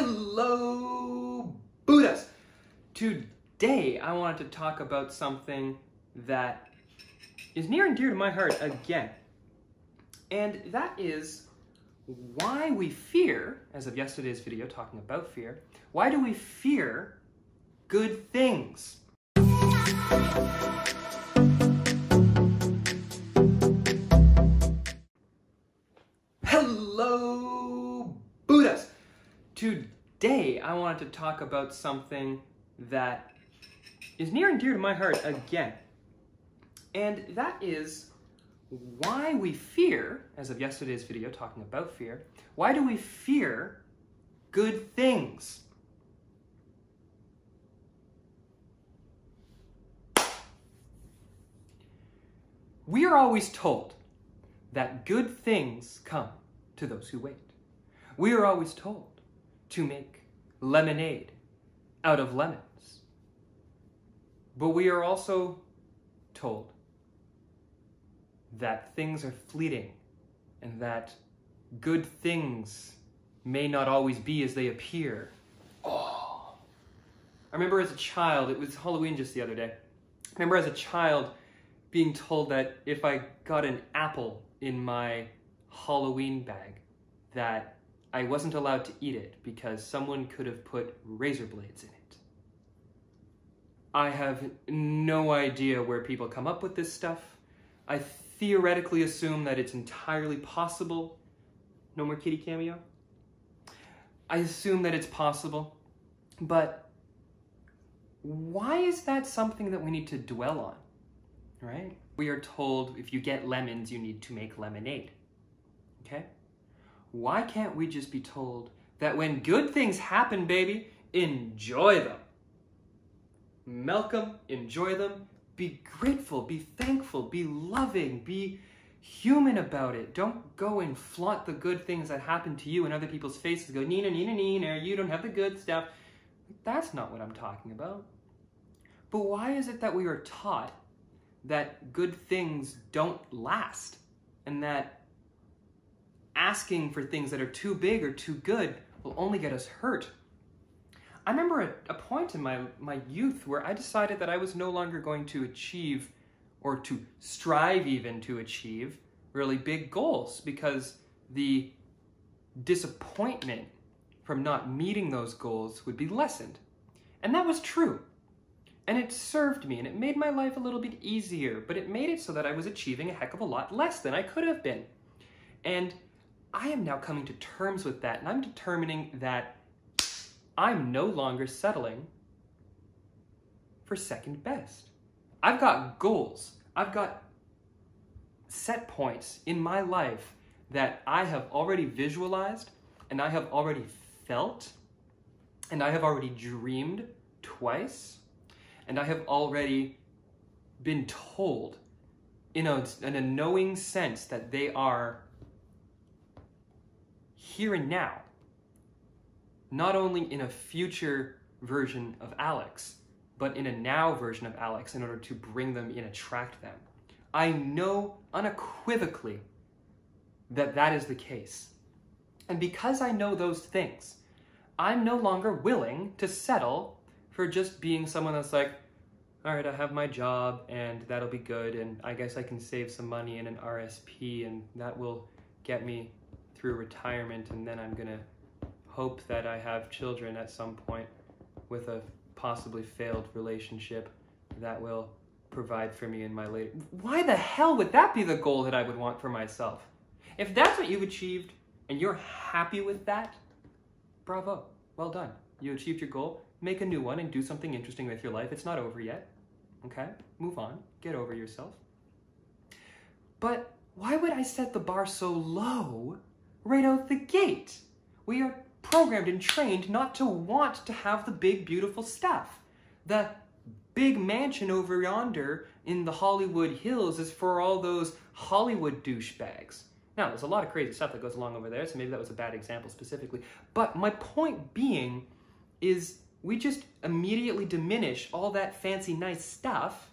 Hello, Buddhas! Today I wanted to talk about something that is near and dear to my heart again. And that is why we fear, as of yesterday's video talking about fear, why do we fear good things? Hello, Buddhas! Today, I wanted to talk about something that is near and dear to my heart again. And that is why we fear, as of yesterday's video talking about fear, why do we fear good things? We are always told that good things come to those who wait. We are always told to make lemonade out of lemons. But we are also told that things are fleeting and that good things may not always be as they appear. Oh! I remember as a child, it was Halloween just the other day, I remember as a child being told that if I got an apple in my Halloween bag, that I wasn't allowed to eat it because someone could have put razor blades in it. I have no idea where people come up with this stuff. I theoretically assume that it's entirely possible. No more kitty cameo? I assume that it's possible, but why is that something that we need to dwell on, right? We are told if you get lemons, you need to make lemonade, okay? Why can't we just be told that when good things happen, baby, enjoy them? Milk them, enjoy them, be grateful, be thankful, be loving, be human about it. Don't go and flaunt the good things that happen to you in other people's faces. Go, Nina, Nina, Nina, you don't have the good stuff. That's not what I'm talking about. But why is it that we are taught that good things don't last and that asking for things that are too big or too good will only get us hurt? I remember a point in my youth where I decided that I was no longer going to achieve, or to strive even to achieve, really big goals because the disappointment from not meeting those goals would be lessened. And that was true. And it served me and it made my life a little bit easier, but it made it so that I was achieving a heck of a lot less than I could have been. And I am now coming to terms with that, and I'm determining that I'm no longer settling for second best. I've got goals, I've got set points in my life that I have already visualized, and I have already felt, and I have already dreamed twice, and I have already been told in a knowing sense that they are here and now, not only in a future version of Alex, but in a now version of Alex in order to bring them and attract them. I know unequivocally that that is the case. And because I know those things, I'm no longer willing to settle for just being someone that's like, all right, I have my job and that'll be good and I guess I can save some money in an RSP and that will get me through retirement, and then I'm gonna hope that I have children at some point with a possibly failed relationship that will provide for me in my later. Why the hell would that be the goal that I would want for myself? If that's what you've achieved and you're happy with that, bravo, well done. You achieved your goal, make a new one and do something interesting with your life. It's not over yet, okay? Move on, get over yourself. But why would I set the bar so low right out the gate? We are programmed and trained not to want to have the big, beautiful stuff. The big mansion over yonder in the Hollywood Hills is for all those Hollywood douchebags. Now, there's a lot of crazy stuff that goes along over there, so maybe that was a bad example specifically. But my point being is we just immediately diminish all that fancy, nice stuff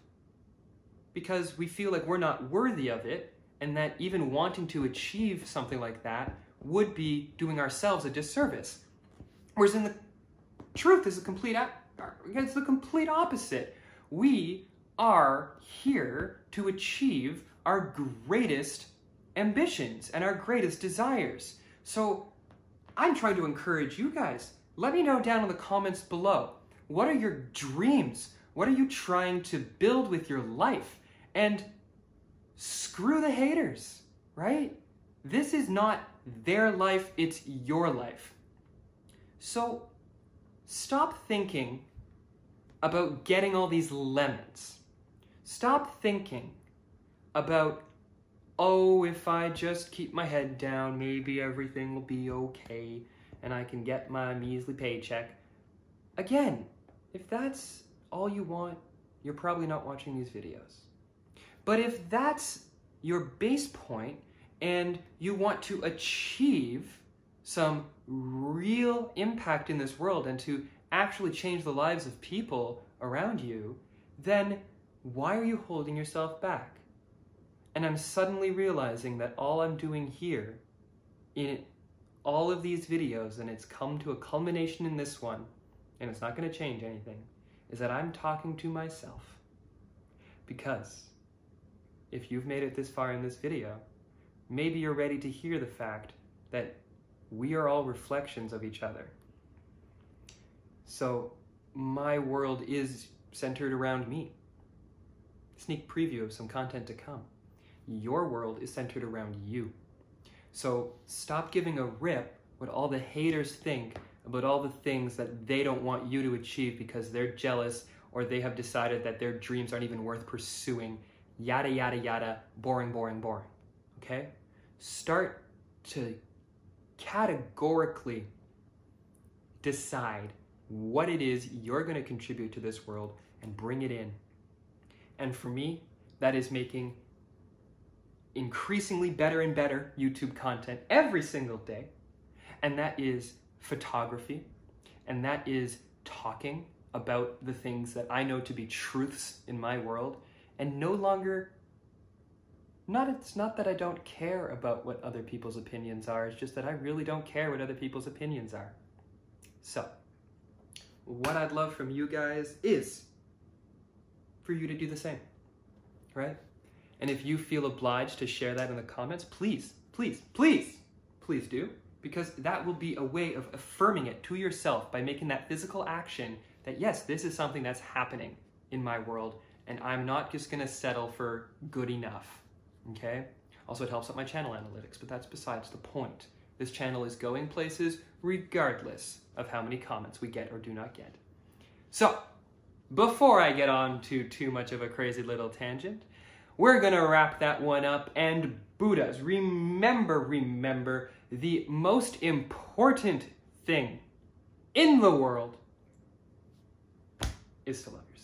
because we feel like we're not worthy of it, and that even wanting to achieve something like that would be doing ourselves a disservice. Whereas in the truth is the complete, it's the complete opposite. We are here to achieve our greatest ambitions and our greatest desires. So I'm trying to encourage you guys. Let me know down in the comments below, what are your dreams? What are you trying to build with your life? And screw the haters, right? This is not their life, it's your life. So stop thinking about getting all these lemons. Stop thinking about, oh, if I just keep my head down, maybe everything will be okay and I can get my measly paycheck. Again, if that's all you want, you're probably not watching these videos. But if that's your base point and you want to achieve some real impact in this world and to actually change the lives of people around you, then why are you holding yourself back? And I'm suddenly realizing that all I'm doing here in all of these videos, and it's come to a culmination in this one, and it's not going to change anything, is that I'm talking to myself. Because if you've made it this far in this video, maybe you're ready to hear the fact that we are all reflections of each other. So my world is centered around me. Sneak preview of some content to come. Your world is centered around you. So stop giving a rip what all the haters think about all the things that they don't want you to achieve because they're jealous or they have decided that their dreams aren't even worth pursuing. Yada, yada, yada, boring, boring, boring, okay? Start to categorically decide what it is you're going to contribute to this world and bring it in. And for me, that is making increasingly better and better YouTube content every single day. And that is photography. And that is talking about the things that I know to be truths in my world. And no longer, it's not that I don't care about what other people's opinions are, it's just that I really don't care what other people's opinions are. So, what I'd love from you guys is for you to do the same, right? And if you feel obliged to share that in the comments, please, please, please, please do, because that will be a way of affirming it to yourself by making that physical action that, yes, this is something that's happening in my world, and I'm not just gonna settle for good enough, okay? Also, it helps out my channel analytics, but that's besides the point. This channel is going places regardless of how many comments we get or do not get. So, before I get on to too much of a crazy little tangent, we're gonna wrap that one up. And Buddhas, remember, the most important thing in the world is to love yourself.